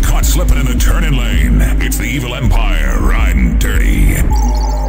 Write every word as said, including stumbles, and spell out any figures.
get caught slipping in the turning lane. It's the evil empire riding dirty.